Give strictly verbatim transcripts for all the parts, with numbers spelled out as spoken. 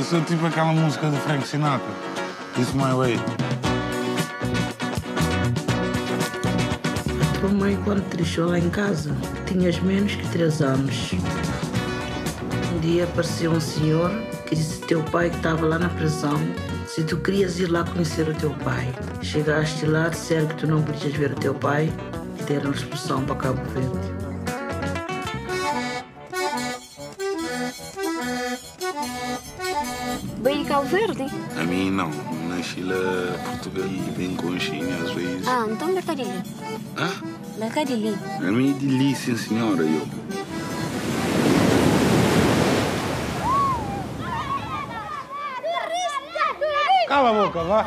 Eu sou tipo aquela música do Frank Sinatra. It's my way. A tua mãe, quando te deixou lá em casa, tinhas menos que três anos. Um dia apareceu um senhor que disse teu pai que estava lá na prisão, se tu querias ir lá conhecer o teu pai. Chegaste lá, disseram que tu não podias ver o teu pai e deram expulsão para Cabo Verde. Bem em Cabo Verde? A mim não. Na Chile, Portugal e bem conchinha às vezes. Ah, então mercadilha. Ah? Mercadilha. A mim é de li, sim senhora, eu. Cala a boca, vá.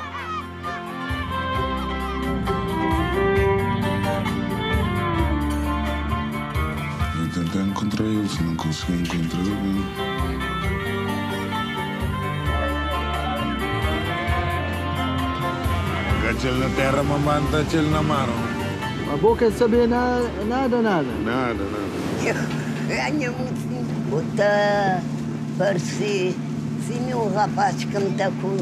Eu tentei encontrar ele, se não consegui encontrar ele. Gachel na terra, mamãe, gachel na mar. A boca não sabia nada, nada, nada. Nada, nada. Eu ganho muito para ser um rapaz que me está com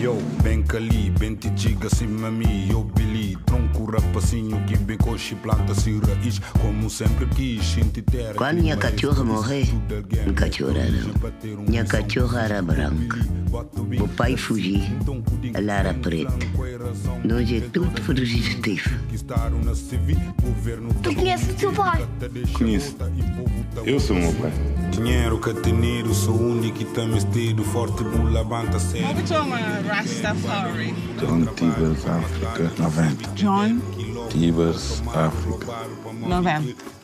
Yo, bem cali, bem te diga assim, mami, eu Billy, tronco rapacinho que bem coxe planta-se raiz, como sempre quis, te ter. Quando minha cachorra morreu, minha cachorra era, minha cachorra era branca, o pai fugiu, ela era preta, nós é tudo fugitivo. Tu conheces o teu pai? Conheço, eu sou meu pai. Dinheiro cateneiro, sou único e tá mestido, forte bula, banta sério. Rastafari. Djon África, noventa. Djon África, noventa.